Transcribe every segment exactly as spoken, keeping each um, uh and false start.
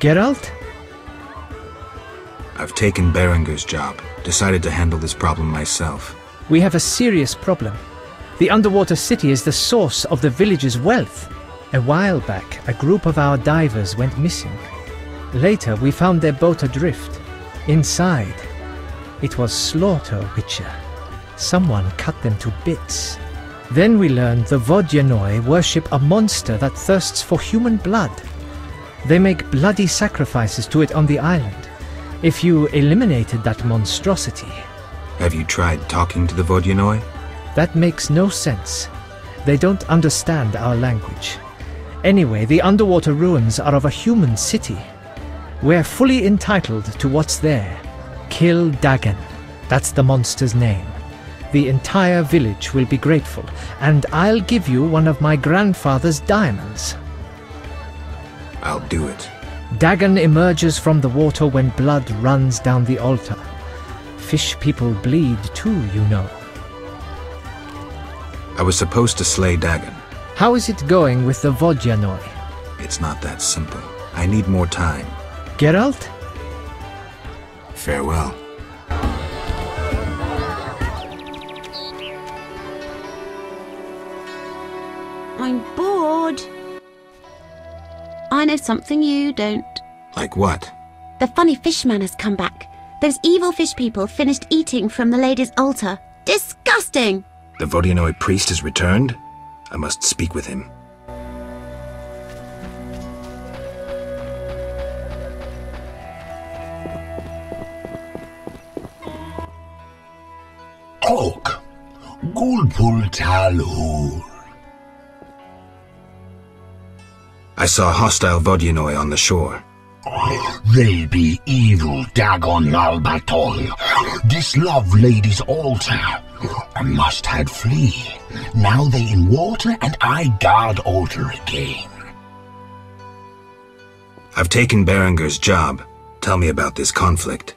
Geralt? I've taken Berengar's job, decided to handle this problem myself. We have a serious problem. The underwater city is the source of the village's wealth. A while back, a group of our divers went missing. Later, we found their boat adrift. Inside, it was slaughter, Witcher. Someone cut them to bits. Then we learned the Vodyanoi worship a monster that thirsts for human blood. They make bloody sacrifices to it on the island. If you eliminated that monstrosity... Have you tried talking to the Vodyanoi? That makes no sense. They don't understand our language. Anyway, the underwater ruins are of a human city. We're fully entitled to what's there. Kill Dagon. That's the monster's name. The entire village will be grateful, and I'll give you one of my grandfather's diamonds. I'll do it. Dagon emerges from the water when blood runs down the altar. Fish people bleed too, you know. I was supposed to slay Dagon. How is it going with the Vodyanoi? It's not that simple. I need more time. Geralt? Farewell. I'm bored. I know something you don't. Like what? The funny fishman has come back. Those evil fish people finished eating from the lady's altar. Disgusting! The Vodyanoi priest has returned? I must speak with him. Talk. Gulpul Talhur. I saw hostile Vodyanoi on the shore. They be evil Dagon Albatol. This love lady's altar. I must had flee. Now they in water and I guard altar again. I've taken Berengar's job. Tell me about this conflict.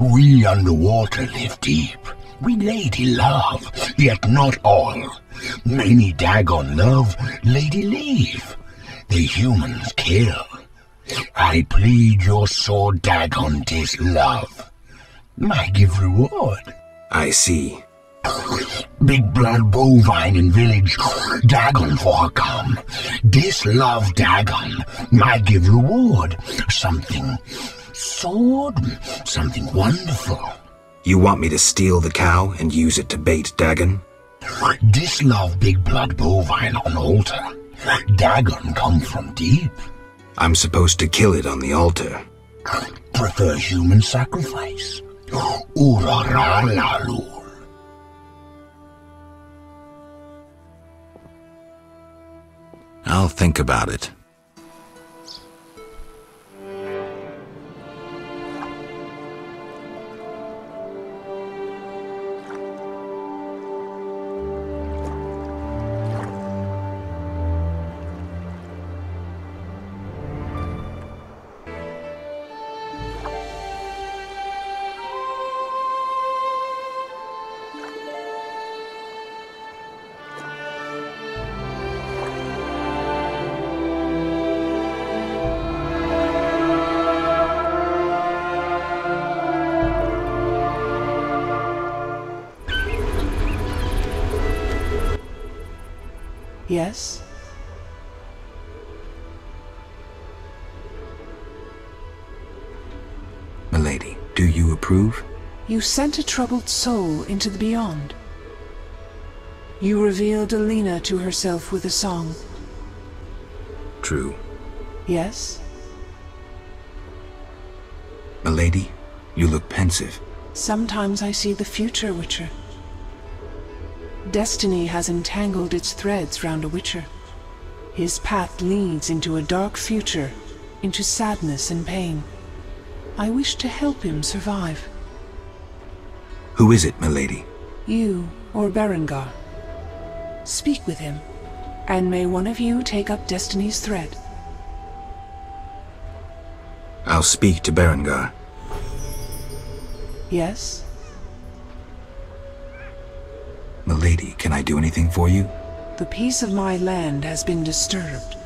We underwater live deep. We lady love, yet not all. Many Dagon love, lady leave. The humans kill. I plead your sword, Dagon, tis love. I give reward. I see. Big blood bovine in village, Dagon for her come. Dislove Dagon, I give reward. Something sword, something wonderful. You want me to steal the cow and use it to bait Dagon? Dislove big blood bovine on altar. Dagon come from deep. I'm supposed to kill it on the altar. Prefer human sacrifice. Uraralalur. I'll think about it. Yes? Milady, do you approve? You sent a troubled soul into the beyond. You revealed Alina to herself with a song. True. Yes? Milady, you look pensive. Sometimes I see the future, Witcher. Destiny has entangled its threads round a Witcher. His path leads into a dark future, into sadness and pain. I wish to help him survive. Who is it, milady? You or Berengar. Speak with him, and may one of you take up Destiny's thread. I'll speak to Berengar. Yes? Milady, can I do anything for you? The peace of my land has been disturbed.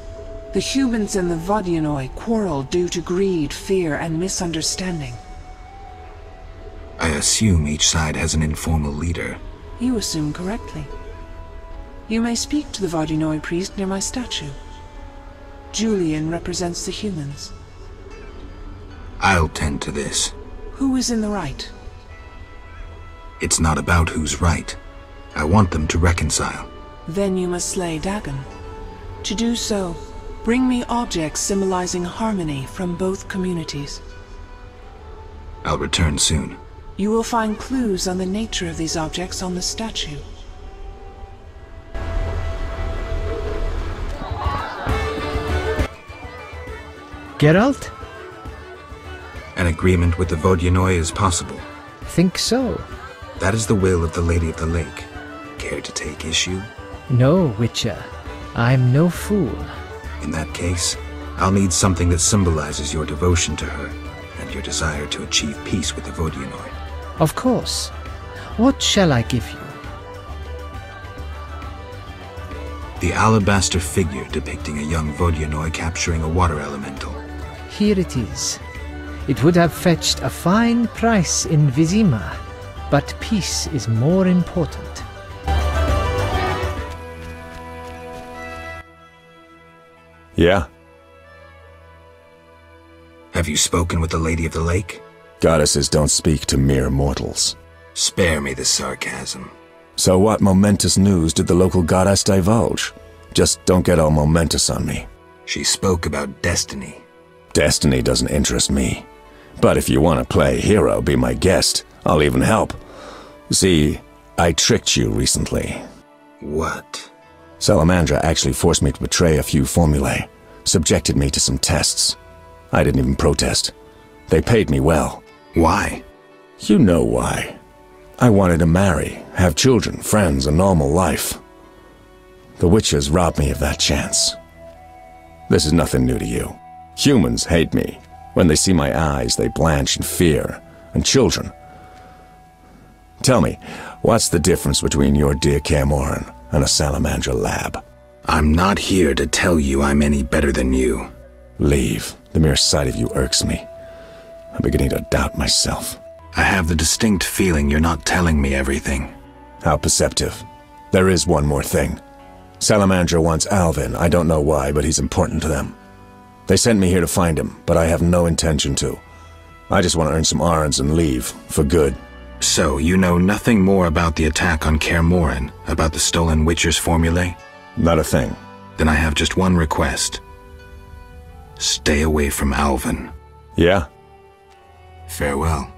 The humans and the Vodyanoi quarreled due to greed, fear, and misunderstanding. I assume each side has an informal leader. You assume correctly. You may speak to the Vodyanoi priest near my statue. Julian represents the humans. I'll tend to this. Who is in the right? It's not about who's right. I want them to reconcile. Then you must slay Dagon. To do so, bring me objects symbolizing harmony from both communities. I'll return soon. You will find clues on the nature of these objects on the statue. Geralt? An agreement with the Vodyanoi is possible. Think so. That is the will of the Lady of the Lake. Care to take issue? No, Witcher. I'm no fool. In that case, I'll need something that symbolizes your devotion to her and your desire to achieve peace with the Vodyanoi. Of course. What shall I give you? The alabaster figure depicting a young Vodyanoi capturing a water elemental. Here it is. It would have fetched a fine price in Vizima, but peace is more important. Yeah. Have you spoken with the Lady of the Lake? Goddesses don't speak to mere mortals. Spare me the sarcasm. So what momentous news did the local goddess divulge? Just don't get all momentous on me. She spoke about destiny. Destiny doesn't interest me. But if you want to play hero, be my guest. I'll even help. See, I tricked you recently. What? Salamandra actually forced me to betray a few formulae, subjected me to some tests. I didn't even protest. They paid me well. Why? You know why. I wanted to marry, have children, friends, a normal life. The witches robbed me of that chance. This is nothing new to you. Humans hate me. When they see my eyes, they blanch in fear. And children. Tell me, what's the difference between your dear Kaer Morhen and a Salamandra lab? I'm not here to tell you I'm any better than you. Leave. The mere sight of you irks me. I'm beginning to doubt myself. I have the distinct feeling you're not telling me everything. How perceptive. There is one more thing. Salamandra wants Alvin. I don't know why, but he's important to them. They sent me here to find him, but I have no intention to. I just want to earn some arns and leave, for good. So, you know nothing more about the attack on Kaer Morhen, about the stolen Witcher's formulae? Not a thing. Then I have just one request. Stay away from Alvin. Yeah. Farewell.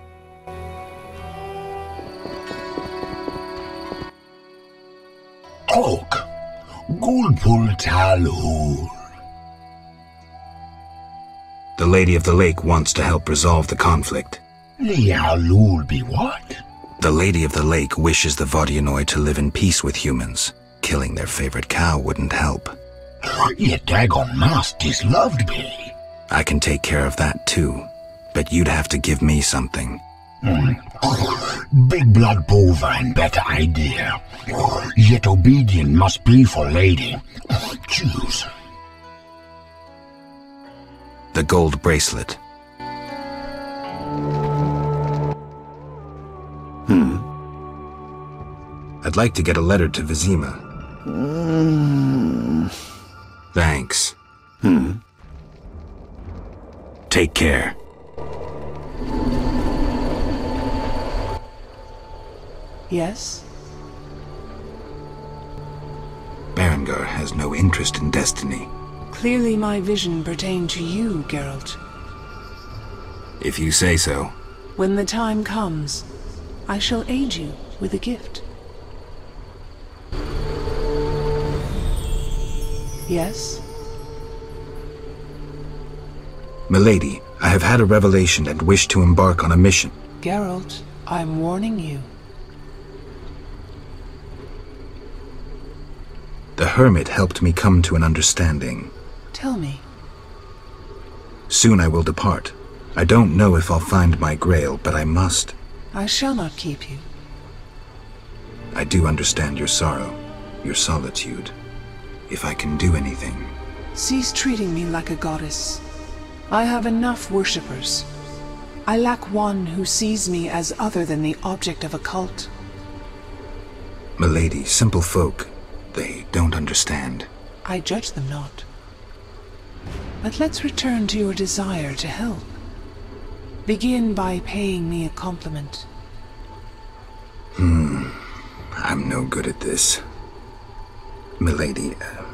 Oak, Gulpul Talhul. The Lady of the Lake wants to help resolve the conflict. Lialul be what? The Lady of the Lake wishes the Vodyanoi to live in peace with humans. Killing their favorite cow wouldn't help. Yet Dagon must disloved be. I can take care of that too, but you'd have to give me something. Mm. Oh, big blood bovine, better idea. Oh, yet obedient must be for lady. Oh, choose. The gold bracelet. Hmm. I'd like to get a letter to Vizima. Mm. Thanks. Hmm. Take care. Yes? Berengar has no interest in destiny. Clearly my vision pertained to you, Geralt. If you say so. When the time comes, I shall aid you with a gift. Yes? Milady, I have had a revelation and wish to embark on a mission. Geralt, I'm warning you. The hermit helped me come to an understanding. Tell me. Soon I will depart. I don't know if I'll find my grail, but I must. I shall not keep you. I do understand your sorrow, your solitude. If I can do anything. Cease treating me like a goddess. I have enough worshippers. I lack one who sees me as other than the object of a cult. Milady, simple folk. They don't understand. I judge them not. But let's return to your desire to help. Begin by paying me a compliment. Hmm. I'm no good at this. Milady, uh,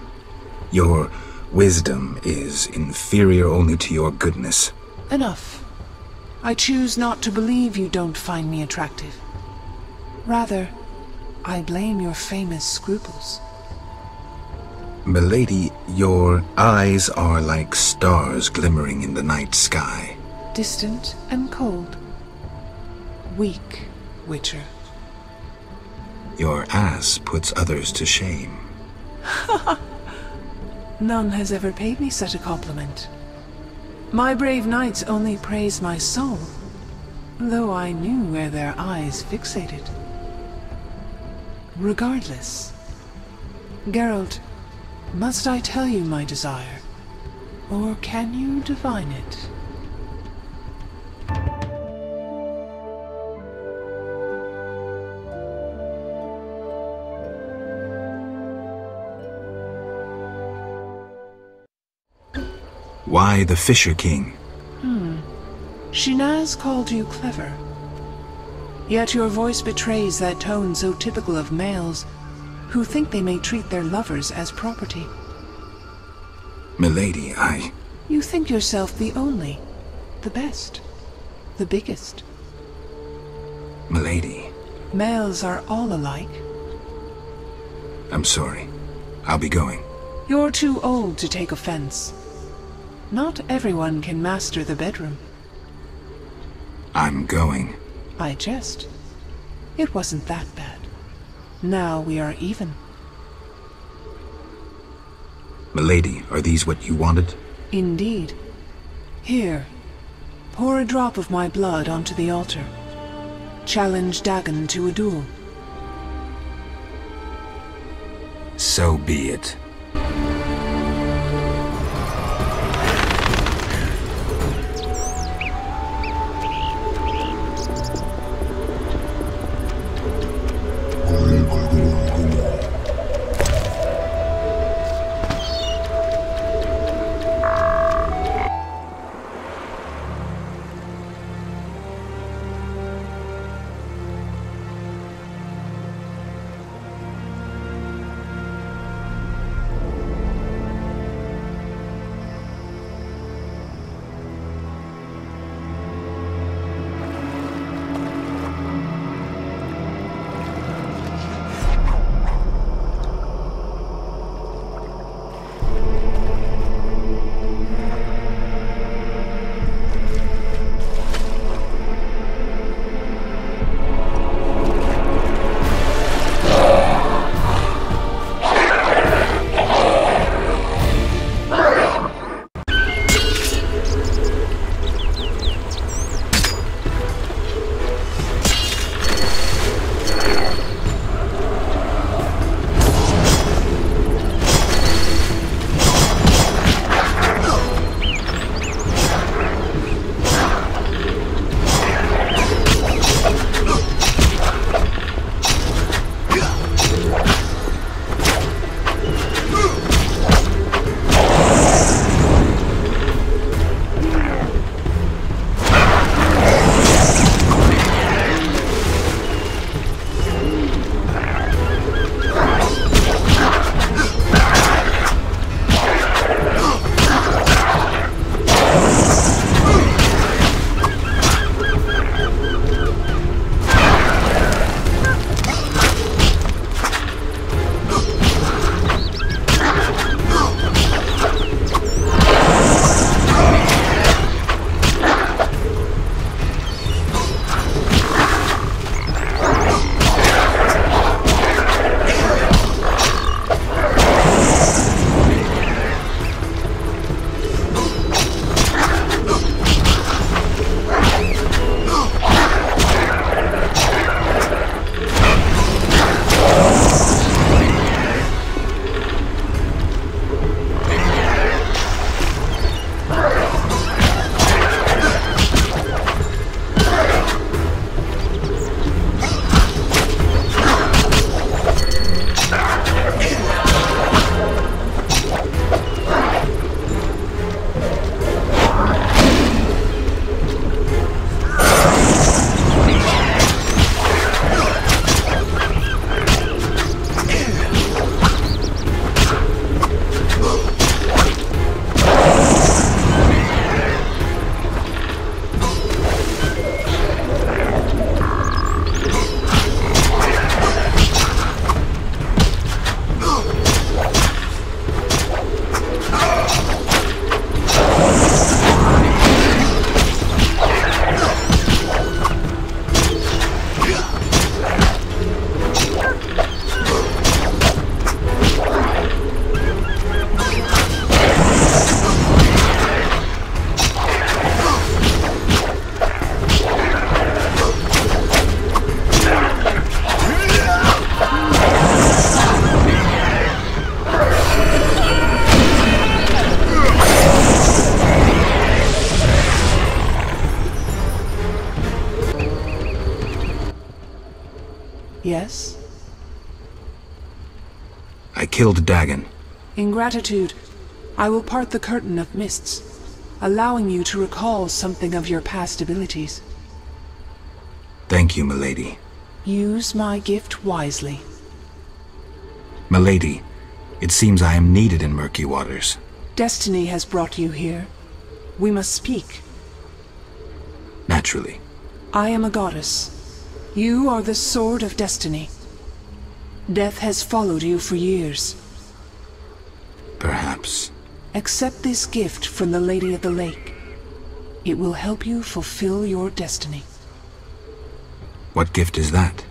your wisdom is inferior only to your goodness. Enough. I choose not to believe you don't find me attractive. Rather, I blame your famous scruples. Milady, your eyes are like stars glimmering in the night sky. Distant and cold. Weak, Witcher. Your ass puts others to shame. None has ever paid me such a compliment. My brave knights only praise my soul, though I knew where their eyes fixated. Regardless, Geralt, must I tell you my desire, or can you divine it? Why the Fisher King? Hmm. Shinaz called you clever. Yet your voice betrays that tone so typical of males who think they may treat their lovers as property. Milady, I... You think yourself the only, the best, the biggest. Milady... Males are all alike. I'm sorry. I'll be going. You're too old to take offense. Not everyone can master the bedroom. I'm going. I jest. It wasn't that bad. Now we are even. Milady, are these what you wanted? Indeed. Here, pour a drop of my blood onto the altar. Challenge Dagon to a duel. So be it. killed Dagon. In gratitude, I will part the curtain of mists, allowing you to recall something of your past abilities. Thank you, milady. Use my gift wisely. Milady, it seems I am needed in murky waters. Destiny has brought you here. We must speak. Naturally. I am a goddess. You are the sword of destiny. Death has followed you for years. Perhaps. Accept this gift from the Lady of the Lake. It will help you fulfill your destiny. What gift is that?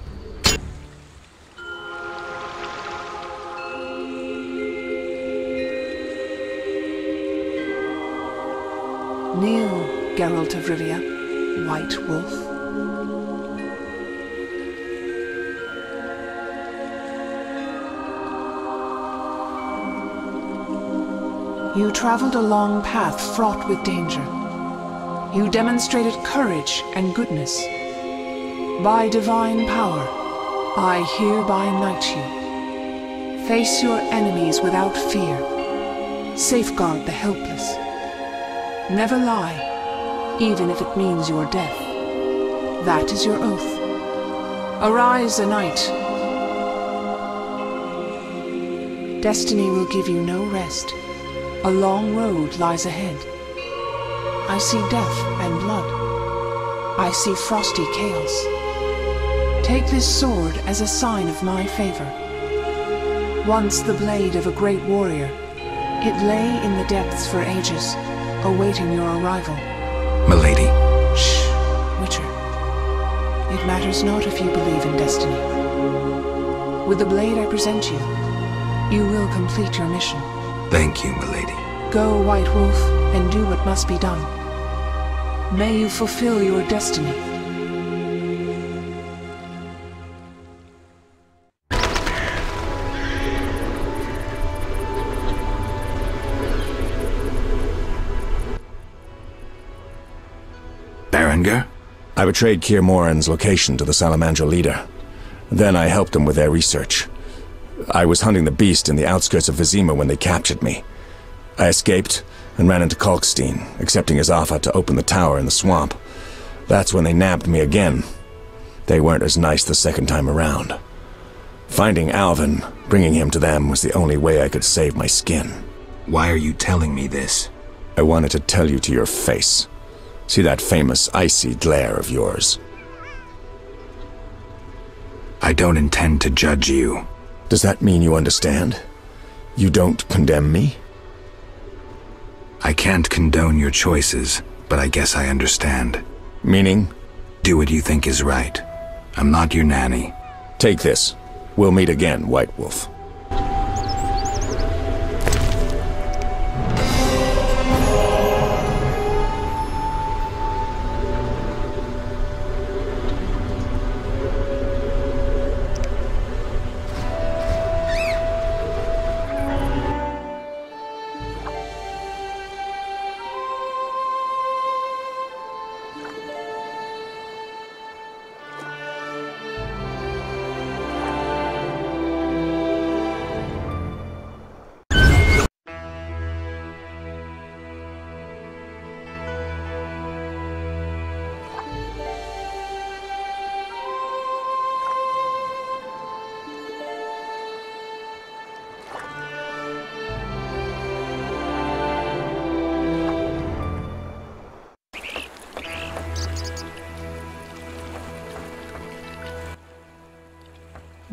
Kneel, Geralt of Rivia, White Wolf. You traveled a long path fraught with danger. You demonstrated courage and goodness. By divine power, I hereby knight you. Face your enemies without fear. Safeguard the helpless. Never lie, even if it means your death. That is your oath. Arise, a knight. Destiny will give you no rest. A long road lies ahead. I see death and blood. I see frosty chaos. Take this sword as a sign of my favor. Once the blade of a great warrior, it lay in the depths for ages, awaiting your arrival. Milady. Shh, Witcher. It matters not if you believe in destiny. With the blade I present you, you will complete your mission. Thank you, milady. Go, White Wolf, and do what must be done. May you fulfill your destiny. Berengar? I betrayed Kaer Morhen's location to the Salamandra leader. Then I helped them with their research. I was hunting the beast in the outskirts of Vizima when they captured me. I escaped and ran into Kalkstein, accepting his offer to open the tower in the swamp. That's when they nabbed me again. They weren't as nice the second time around. Finding Alvin, bringing him to them, was the only way I could save my skin. Why are you telling me this? I wanted to tell you to your face. See that famous icy glare of yours? I don't intend to judge you. Does that mean you understand? You don't condemn me? I can't condone your choices, but I guess I understand. Meaning? Do what you think is right. I'm not your nanny. Take this. We'll meet again, White Wolf.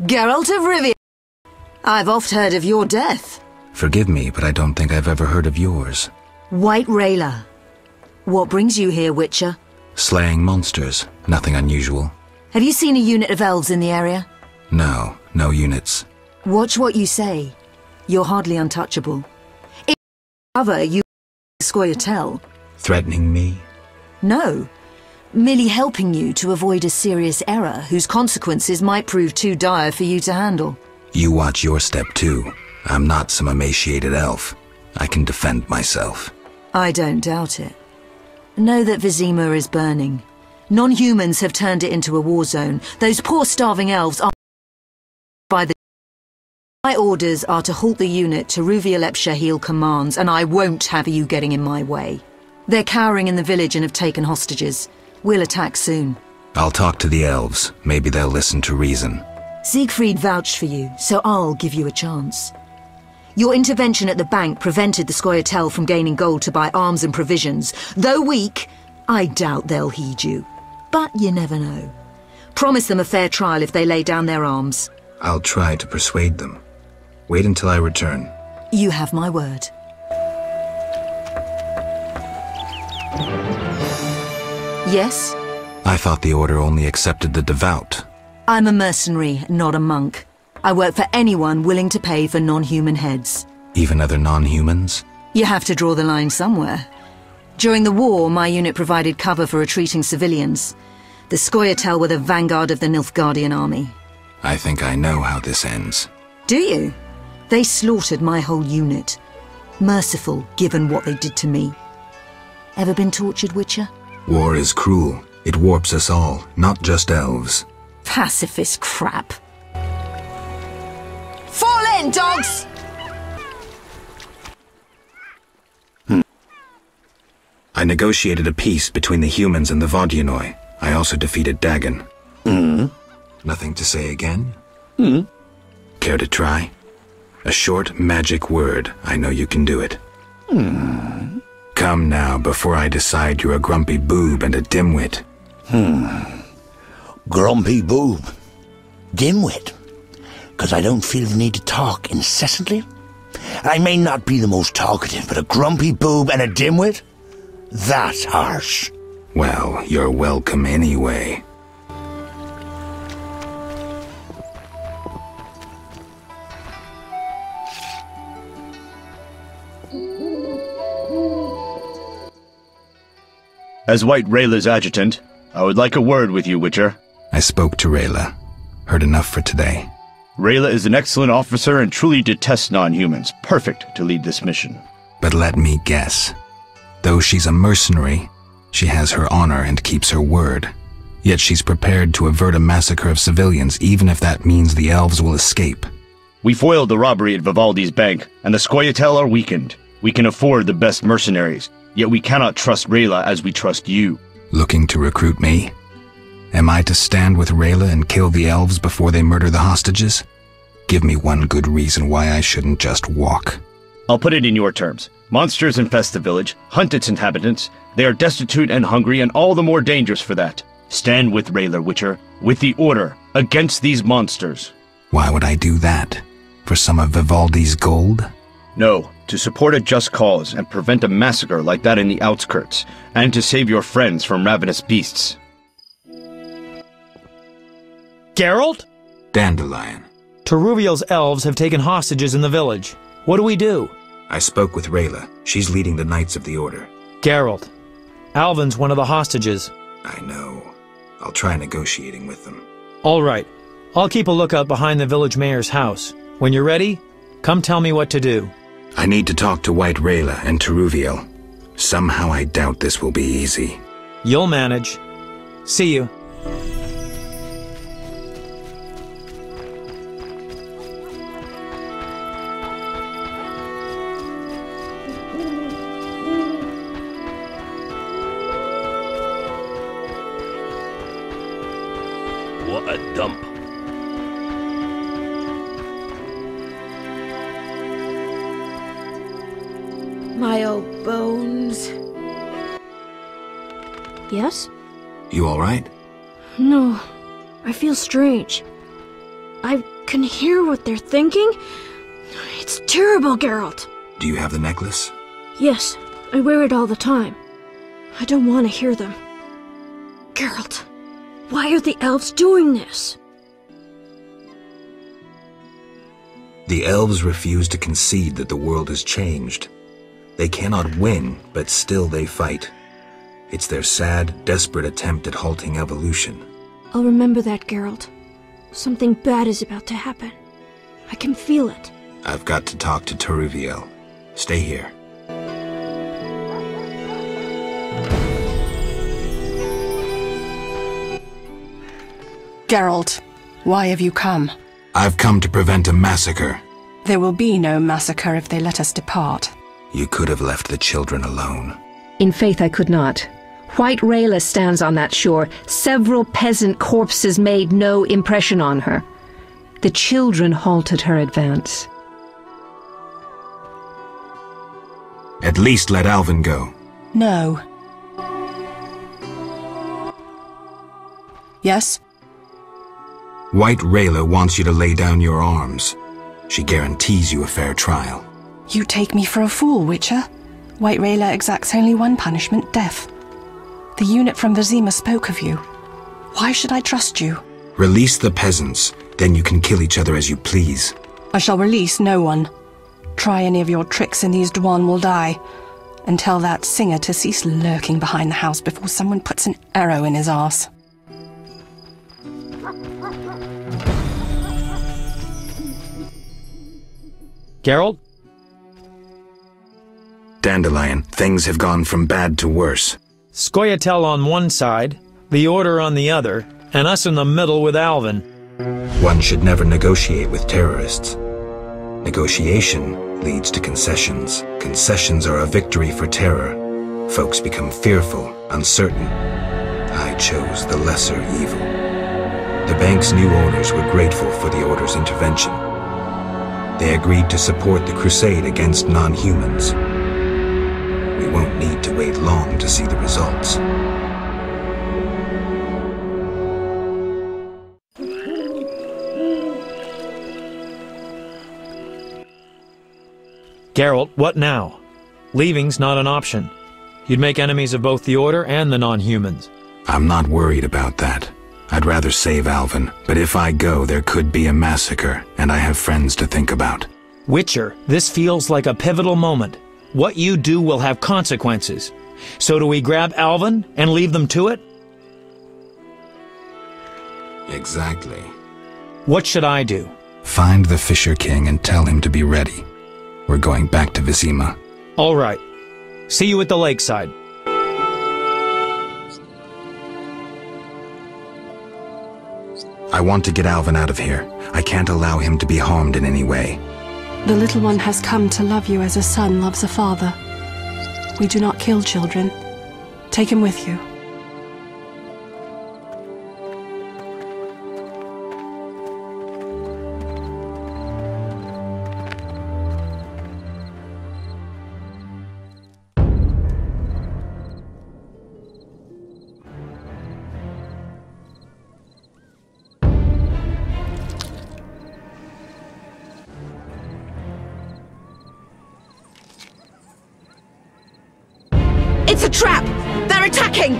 Geralt of Rivia! I've oft heard of your death. Forgive me, but I don't think I've ever heard of yours. White Rayla. What brings you here, Witcher? Slaying monsters. Nothing unusual. Have you seen a unit of elves in the area? No. No units. Watch what you say. You're hardly untouchable. If you cover, you Scoia'tael. Threatening me? No. Merely helping you to avoid a serious error whose consequences might prove too dire for you to handle. You watch your step too. I'm not some emaciated elf. I can defend myself. I don't doubt it. Know that Vizima is burning. Non-humans have turned it into a war zone. Those poor starving elves are by the My orders are to halt the unit to Ruvialep Shahil commands, and I won't have you getting in my way. They're cowering in the village and have taken hostages. We'll attack soon. I'll talk to the elves. Maybe they'll listen to reason. Siegfried vouched for you, so I'll give you a chance. Your intervention at the bank prevented the Scoia'tael from gaining gold to buy arms and provisions. Though weak, I doubt they'll heed you. But you never know. Promise them a fair trial if they lay down their arms. I'll try to persuade them. Wait until I return. You have my word. Yes? I thought the order only accepted the devout. I'm a mercenary, not a monk. I work for anyone willing to pay for non-human heads. Even other non-humans? You have to draw the line somewhere. During the war, my unit provided cover for retreating civilians. The Scoia'tael were the vanguard of the Nilfgaardian army. I think I know how this ends. Do you? They slaughtered my whole unit. Merciful, given what they did to me. Ever been tortured, Witcher? War is cruel. It warps us all, not just elves. Pacifist crap. Fall in, dogs! Hmm. I negotiated a peace between the humans and the Vodyanoi. I also defeated Dagon. Hmm? Nothing to say again? Hmm? Care to try? A short magic word. I know you can do it. Hmm. Come now, before I decide you're a grumpy boob and a dimwit. Hmm. Grumpy boob. Dimwit. Because I don't feel the need to talk incessantly. I may not be the most talkative, but a grumpy boob and a dimwit? That's harsh. Well, you're welcome anyway. As White Rayla's adjutant, I would like a word with you, Witcher. I spoke to Rayla. Heard enough for today. Rayla is an excellent officer and truly detests non-humans. Perfect to lead this mission. But let me guess. Though she's a mercenary, she has her honor and keeps her word. Yet she's prepared to avert a massacre of civilians, even if that means the elves will escape. We foiled the robbery at Vivaldi's bank, and the Scoia'tael are weakened. We can afford the best mercenaries. Yet we cannot trust Rayla as we trust you. Looking to recruit me? Am I to stand with Rayla and kill the elves before they murder the hostages? Give me one good reason why I shouldn't just walk. I'll put it in your terms. Monsters infest the village, hunt its inhabitants. They are destitute and hungry and all the more dangerous for that. Stand with Rayla, Witcher, with the order, against these monsters. Why would I do that? For some of Vivaldi's gold? No. To support a just cause and prevent a massacre like that in the outskirts, and to save your friends from ravenous beasts. Geralt? Dandelion. Toruviel's elves have taken hostages in the village. What do we do? I spoke with Rayla. She's leading the Knights of the Order. Geralt, Alvin's one of the hostages. I know. I'll try negotiating with them. All right. I'll keep a lookout behind the village mayor's house. When you're ready, come tell me what to do. I need to talk to White Rayla and Toruviel. Somehow I doubt this will be easy. You'll manage. See you. What a dump. My old bones. Yes? You all right? No. I feel strange. I can hear what they're thinking. It's terrible, Geralt. Do you have the necklace? Yes. I wear it all the time. I don't want to hear them. Geralt, why are the elves doing this? The elves refuse to concede that the world has changed. They cannot win, but still they fight. It's their sad, desperate attempt at halting evolution. I'll remember that, Geralt. Something bad is about to happen. I can feel it. I've got to talk to Toruviel. Stay here. Geralt, why have you come? I've come to prevent a massacre. There will be no massacre if they let us depart. You could have left the children alone. In faith, I could not. White Rayla stands on that shore. Several peasant corpses made no impression on her. The children halted her advance. At least let Alvin go. No. Yes? White Rayla wants you to lay down your arms. She guarantees you a fair trial. You take me for a fool, Witcher. White Rayla exacts only one punishment, death. The unit from Vizima spoke of you. Why should I trust you? Release the peasants, then you can kill each other as you please. I shall release no one. Try any of your tricks and these Dwan will die. And tell that singer to cease lurking behind the house before someone puts an arrow in his arse. Geralt? Dandelion, things have gone from bad to worse. Scoia'tael on one side, the Order on the other, and us in the middle with Alvin. One should never negotiate with terrorists. Negotiation leads to concessions. Concessions are a victory for terror. Folks become fearful, uncertain. I chose the lesser evil. The bank's new owners were grateful for the Order's intervention. They agreed to support the crusade against non-humans. We won't need to wait long to see the results. Geralt, what now? Leaving's not an option. You'd make enemies of both the Order and the non-humans. I'm not worried about that. I'd rather save Alvin, but if I go, there could be a massacre, and I have friends to think about. Witcher, this feels like a pivotal moment. What you do will have consequences. So do we grab Alvin and leave them to it? Exactly. What should I do? Find the Fisher King and tell him to be ready. We're going back to Vizima. All right. See you at the lakeside. I want to get Alvin out of here. I can't allow him to be harmed in any way. The little one has come to love you as a son loves a father. We do not kill children. Take him with you. It's a trap! They're attacking!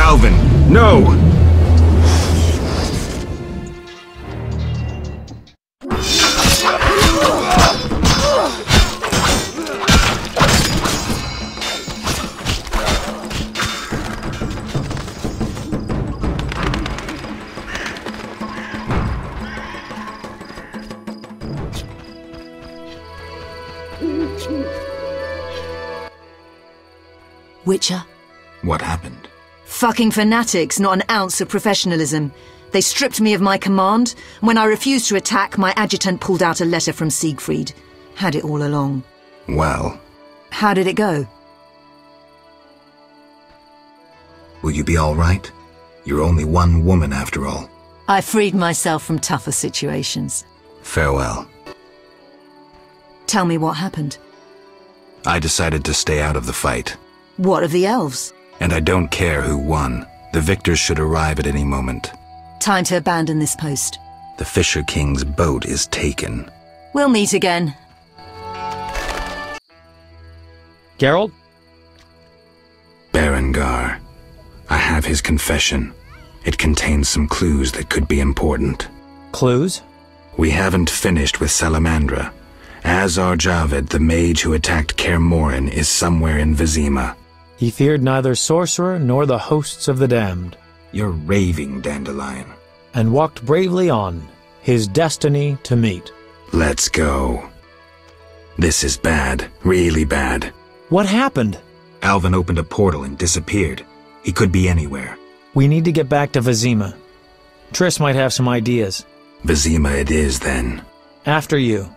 Alvin, no! Witcher. What happened? Fucking fanatics, not an ounce of professionalism. They stripped me of my command. When I refused to attack, my adjutant pulled out a letter from Siegfried. Had it all along. Well? How did it go? Will you be all right? You're only one woman after all. I freed myself from tougher situations. Farewell. Tell me what happened. I decided to stay out of the fight. What of the elves? And I don't care who won. The victors should arrive at any moment. Time to abandon this post. The Fisher King's boat is taken. We'll meet again. Geralt? Berengar. I have his confession. It contains some clues that could be important. Clues? We haven't finished with Salamandra. Azar Javed, the mage who attacked Kaer Morhen, is somewhere in Vizima. He feared neither sorcerer nor the hosts of the damned. You're raving, Dandelion. And walked bravely on, his destiny to meet. Let's go. This is bad, really bad. What happened? Alvin opened a portal and disappeared. He could be anywhere. We need to get back to Vizima. Triss might have some ideas. Vizima it is, then. After you.